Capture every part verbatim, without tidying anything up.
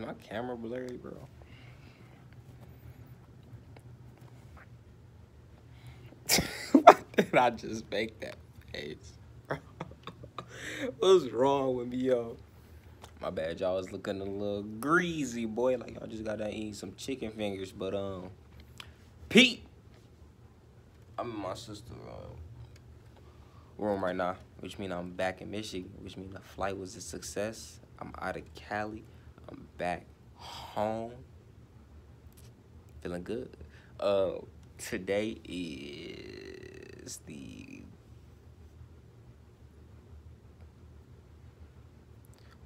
my camera blurry, bro? Why did I just make that face, bro? What's wrong with me, yo? My bad, y'all was looking a little greasy, boy. Like, y'all just got done eating some chicken fingers. But, um, Pete, I'm in my sister's uh, room right now, which means I'm back in Michigan, which means the flight was a success. I'm out of Cali. I'm back home. Feeling good. Uh, today is the...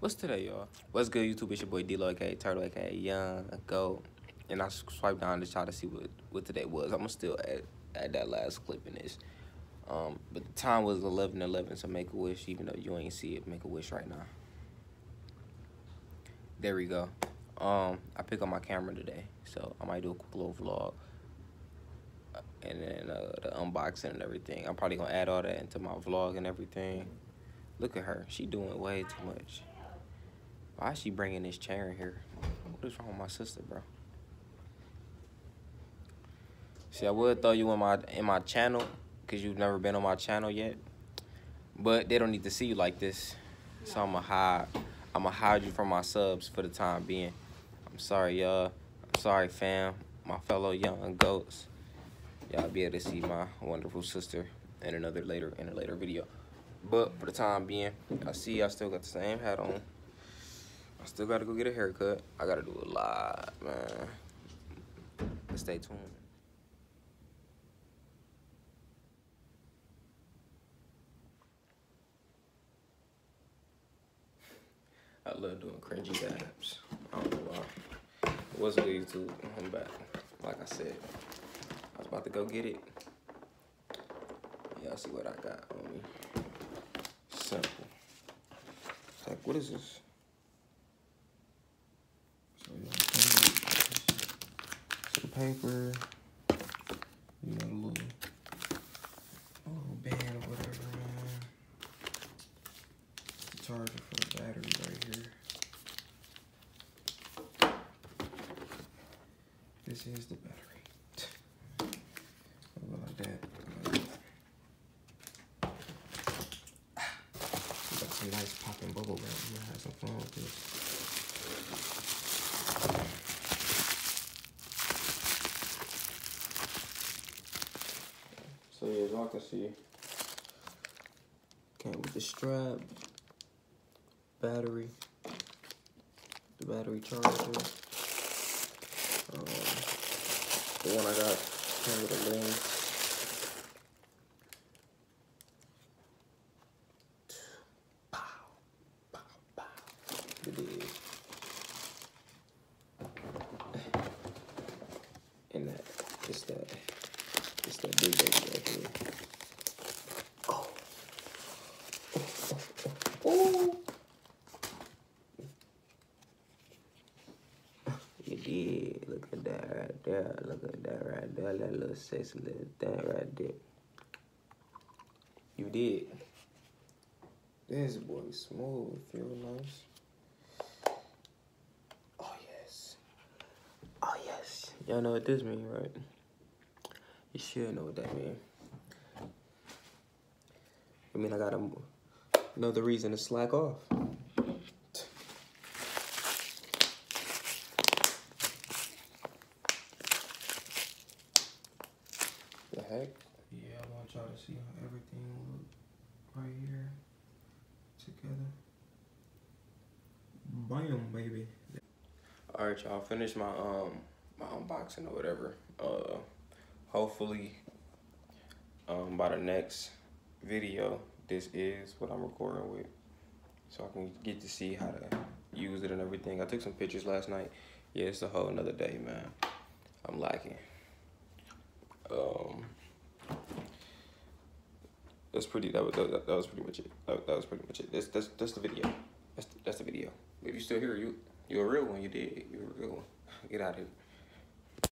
What's today, y'all? What's good, YouTube? It's your boy D-Lo, aka Turtle, aka Young Go. And I swiped down to try to see what, what today was. I'm still at, at that last clip in this. Um, but the time was eleven eleven, so make a wish. Even though you ain't see it, make a wish right now. There we go. Um, I pick up my camera today, so I might do a quick little vlog. And then uh, the unboxing and everything. I'm probably going to add all that into my vlog and everything. Look at her. She doing way too much. Why is she bringing this chair in here? What is wrong with my sister, bro? See, I would throw you in my in my channel because you've never been on my channel yet. But they don't need to see you like this. So I'm going to hide. I'm going to hide you from my subs for the time being. I'm sorry, y'all. I'm sorry, fam. My fellow young goats. Y'all be able to see my wonderful sister in another later in a later video. But for the time being, I see I still got the same hat on. I still gotta go get a haircut. I gotta do a lot, man. But stay tuned. I love doing cringy dabs. I don't know why. What's good, YouTube? I'm back. Like I said, I was about to go get it. Y'all see what I got on me. Simple. It's like, what is this? Some paper, you know, a little, a little band or whatever, man. It's a charger for the battery right here. This is the battery. Something like that. We got some nice popping bubble wrap. We're gonna have some fun with this. So yeah, as y'all can see, came with the strap, battery, the battery charger. Um, the one I got came with a lens. Pow, pow, pow. It is. And that, it's that. It's that big baby right here. Oh. Oh. Oh. Oh. You did. Look at that right there. Look at that right there. That little sexy little thing right there. You did. This boy smooth. Feel nice. Oh, yes. Oh, yes. Y'all know what this means, right? You should know what that means. I mean, I got a, another reason to slack off. The heck? Yeah, I want y'all to see how everything looks right here together. Bam, baby. All right, y'all. Finish my um my unboxing or whatever. Uh. Hopefully, um, by the next video, this is what I'm recording with. So I can get to see how to use it and everything. I took some pictures last night. Yeah, it's a whole another day, man. I'm lacking. Um, that's pretty, that was, that, that was pretty much it. That, that was pretty much it. That's, that's, that's the video. That's the, that's the video. If you're still here, you, you're a real one. You did. You're a real one. Get out of here.